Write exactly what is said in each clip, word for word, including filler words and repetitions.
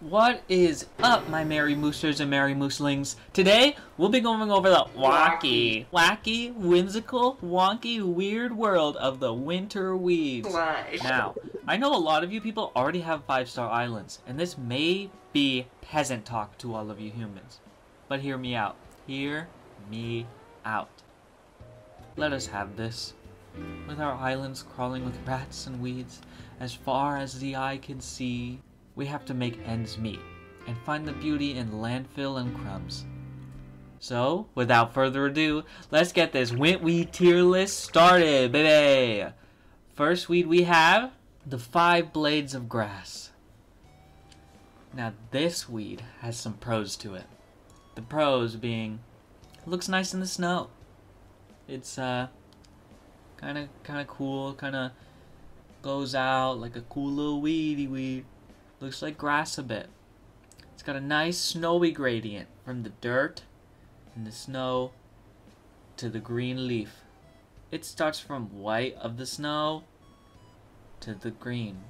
What is up, my merry moosers and merry mooselings? Today, we'll be going over the wacky, wacky, whimsical, wonky, weird world of the winter weaves. Nice. Now, I know a lot of you people already have five-star islands, and this may be peasant talk to all of you humans. But hear me out. Hear me out. Let us have this. With our islands crawling with rats and weeds, as far as the eye can see, we have to make ends meet, and find the beauty in landfill and crumbs. So, without further ado, let's get this Wint Weed tier list started, baby! First weed we have, the five blades of grass. Now this weed has some pros to it. The pros being, it looks nice in the snow. It's, uh, kinda, kinda cool, kinda goes out like a cool little weedy weed. Looks like grass a bit. It's got a nice snowy gradient from the dirt and the snow to the green leaf. It starts from white of the snow to the green.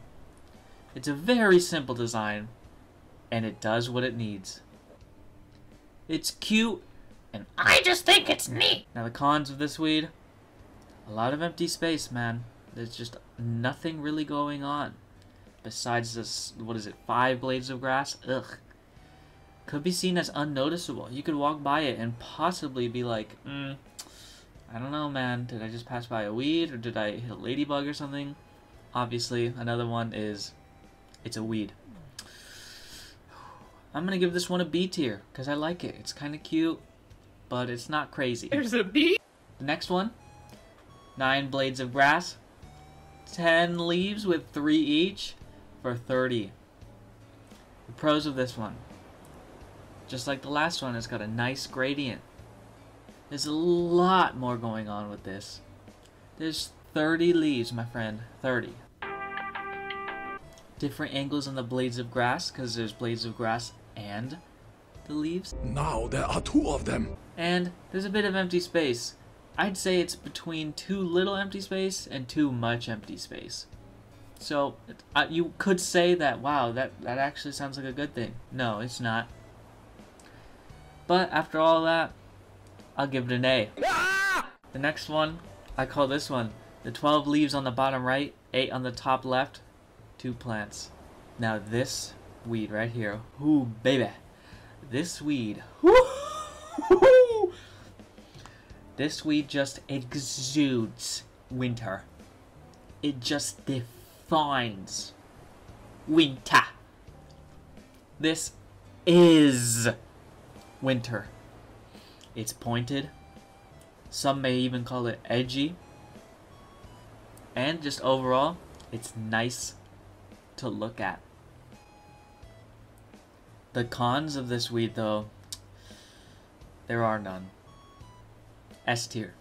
It's a very simple design, and it does what it needs. It's cute, and I just think it's neat. Now the cons of this weed, a lot of empty space, man. There's just nothing really going on. Besides this, what is it, five blades of grass? Ugh. Could be seen as unnoticeable. You could walk by it and possibly be like, mm, I don't know, man. Did I just pass by a weed, or did I hit a ladybug or something? Obviously, another one is, it's a weed. I'm going to give this one a B tier, because I like it. It's kind of cute, but it's not crazy. There's a B? The next one, nine blades of grass, ten leaves with three each. For thirty. The pros of this one, just like the last one, it's got a nice gradient. There's a lot more going on with this. There's thirty leaves, my friend. thirty. Different angles on the blades of grass, because there's blades of grass and the leaves. Now there are two of them. And there's a bit of empty space. I'd say it's between too little empty space and too much empty space. So, uh, you could say that, wow, that, that actually sounds like a good thing. No, it's not. But after all that, I'll give it an A. Ah! The next one, I call this one, the twelve leaves on the bottom right, eight on the top left, two plants. Now this weed right here, ooh baby, this weed, woo-hoo-hoo-hoo! This weed just exudes winter. It just defines Finds winter. This is winter. It's pointed. Some may even call it edgy. And just overall, it's nice to look at. The cons of this weed, though, there are none. S tier.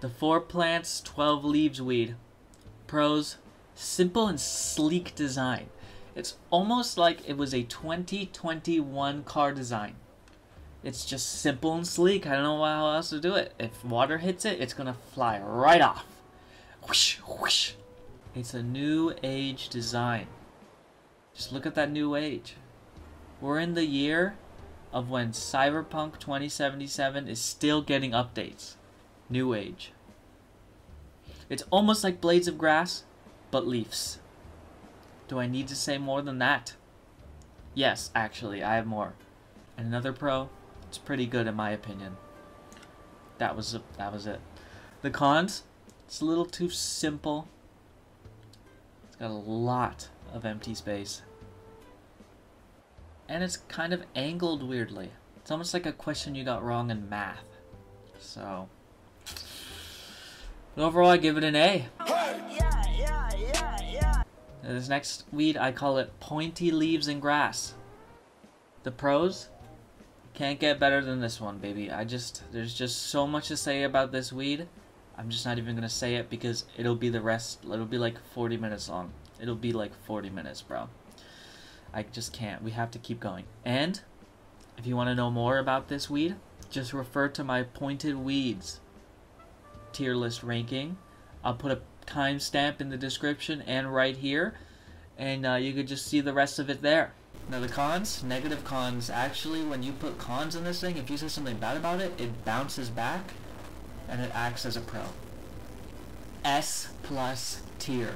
The four plants, twelve leaves weed. Pros, simple and sleek design. It's almost like it was a twenty twenty-one car design. It's just simple and sleek. I don't know how else to do it. If water hits it, it's gonna fly right off. Whoosh, whoosh. It's a new age design. Just look at that new age. We're in the year of when Cyberpunk twenty seventy-seven is still getting updates. New age. It's almost like blades of grass, but leaves. Do I need to say more than that? Yes, actually, I have more. And another pro, it's pretty good in my opinion. That was that was it. The cons, it's a little too simple. It's got a lot of empty space. And it's kind of angled weirdly. It's almost like a question you got wrong in math. So but overall, I give it an A. Hey! Yeah, yeah, yeah, yeah. Now this next weed, I call it pointy leaves and grass. The pros? Can't get better than this one, baby. I just, there's just so much to say about this weed. I'm just not even gonna say it because it'll be the rest, it'll be like forty minutes long. It'll be like forty minutes, bro. I just can't. We have to keep going. And if you want to know more about this weed, just refer to my pointed weeds tier list ranking. I'll put a timestamp in the description and right here, and uh, you could just see the rest of it there. Now the cons, negative cons, actually when you put cons in this thing, if you say something bad about it, it bounces back and it acts as a pro. S plus tier.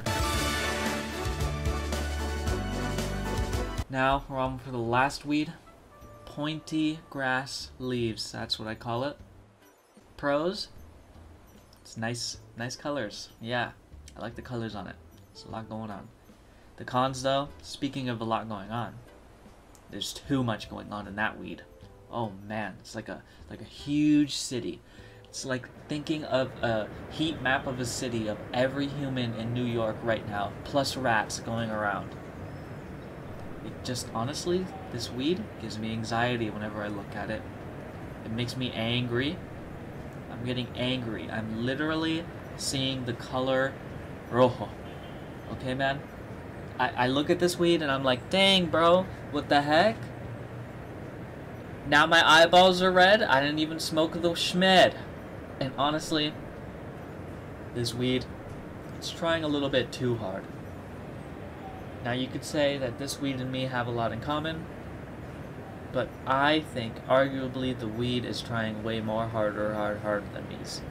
Now we're on for the last weed, pointy grass leaves, that's what I call it. Pros, it's nice, nice colors, yeah, I like the colors on it, there's a lot going on. The cons though, speaking of a lot going on, there's too much going on in that weed. Oh man, it's like a, like a huge city. It's like thinking of a heat map of a city of every human in New York right now, plus rats going around. It just, honestly, this weed gives me anxiety whenever I look at it. It makes me angry. I'm getting angry. I'm literally seeing the color rojo. Okay, man? I, I look at this weed and I'm like, dang, bro, what the heck? Now my eyeballs are red. I didn't even smoke the schmed. And honestly, this weed, it's trying a little bit too hard. Now you could say that this weed and me have a lot in common, but I think arguably the weed is trying way more harder, hard, harder than me's.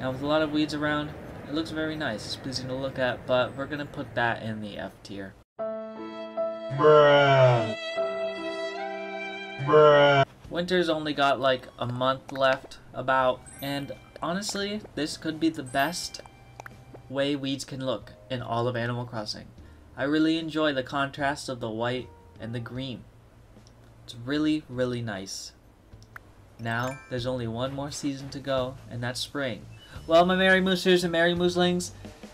Now with a lot of weeds around, it looks very nice, it's pleasing to look at, but we're gonna put that in the F tier. Bruh. Bruh. Winter's only got like a month left about, and honestly, this could be the best way weeds can look in all of Animal Crossing. I really enjoy the contrast of the white and the green. It's really, really nice. Now, there's only one more season to go, and that's spring. Well, my Merry Moosers and Merry Mooselings,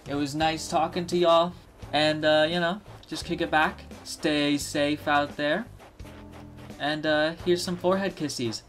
it was nice talking to y'all. And, uh, you know, just kick it back. Stay safe out there. And uh, here's some forehead kisses.